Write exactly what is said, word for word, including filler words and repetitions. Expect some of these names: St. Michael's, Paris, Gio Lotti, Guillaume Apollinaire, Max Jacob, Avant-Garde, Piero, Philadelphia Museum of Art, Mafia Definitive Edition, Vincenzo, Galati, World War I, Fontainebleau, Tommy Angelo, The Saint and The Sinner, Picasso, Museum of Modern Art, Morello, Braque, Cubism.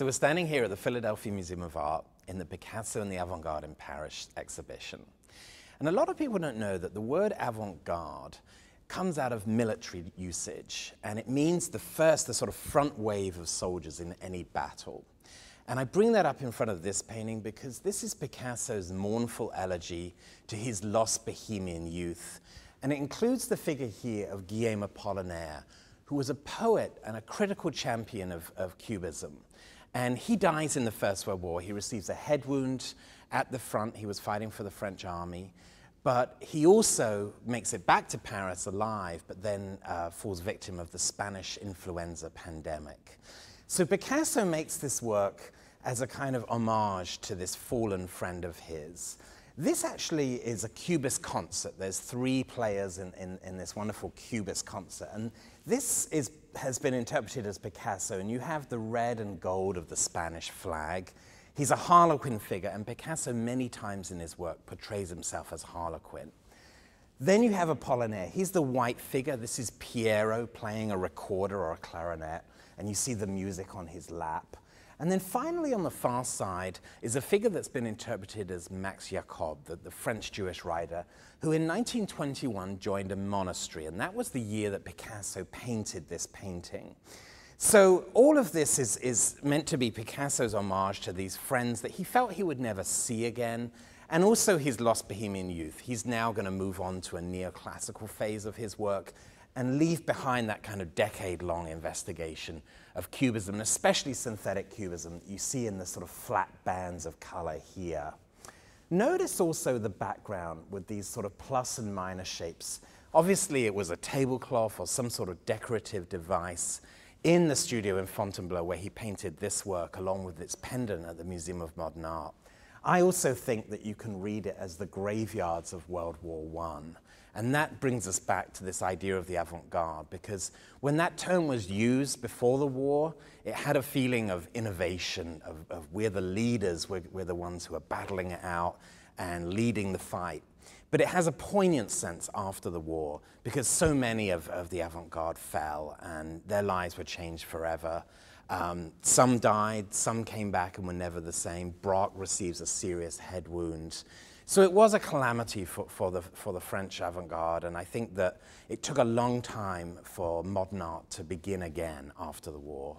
So we're standing here at the Philadelphia Museum of Art in the Picasso and the Avant-Garde in Paris exhibition. And a lot of people don't know that the word avant-garde comes out of military usage, and it means the first, the sort of front wave of soldiers in any battle. And I bring that up in front of this painting because this is Picasso's mournful elegy to his lost Bohemian youth, and it includes the figure here of Guillaume Apollinaire, who was a poet and a critical champion of, of Cubism. And he dies in the First World War. He receives a head wound at the front. He was fighting for the French army. But he also makes it back to Paris alive, but then uh, falls victim of the Spanish influenza pandemic. So Picasso makes this work as a kind of homage to this fallen friend of his. This actually is a Cubist concert. There's three players in, in, in this wonderful Cubist concert. And this is, has been interpreted as Picasso, and you have the red and gold of the Spanish flag. He's a Harlequin figure, and Picasso many times in his work portrays himself as Harlequin. Then you have Apollinaire. He's the white figure. This is Piero playing a recorder or a clarinet, and you see the music on his lap. And then finally, on the far side, is a figure that's been interpreted as Max Jacob, the, the French Jewish writer, who in nineteen twenty-one joined a monastery, and that was the year that Picasso painted this painting. So all of this is, is meant to be Picasso's homage to these friends that he felt he would never see again, and also his lost Bohemian youth. He's now going to move on to a neoclassical phase of his work and leave behind that kind of decade-long investigation of Cubism, and especially synthetic Cubism you see in the sort of flat bands of color here. Notice also the background with these sort of plus and minus shapes. Obviously it was a tablecloth or some sort of decorative device in the studio in Fontainebleau where he painted this work along with its pendant at the Museum of Modern Art. I also think that you can read it as the graveyards of World War One. And that brings us back to this idea of the avant-garde, because when that term was used before the war, it had a feeling of innovation, of, of we're the leaders, we're, we're the ones who are battling it out and leading the fight. But it has a poignant sense after the war, because so many of, of the avant-garde fell and their lives were changed forever. Um, some died, some came back and were never the same. Braque receives a serious head wound. So it was a calamity for, for, the, for the French avant-garde, and I think that it took a long time for modern art to begin again after the war.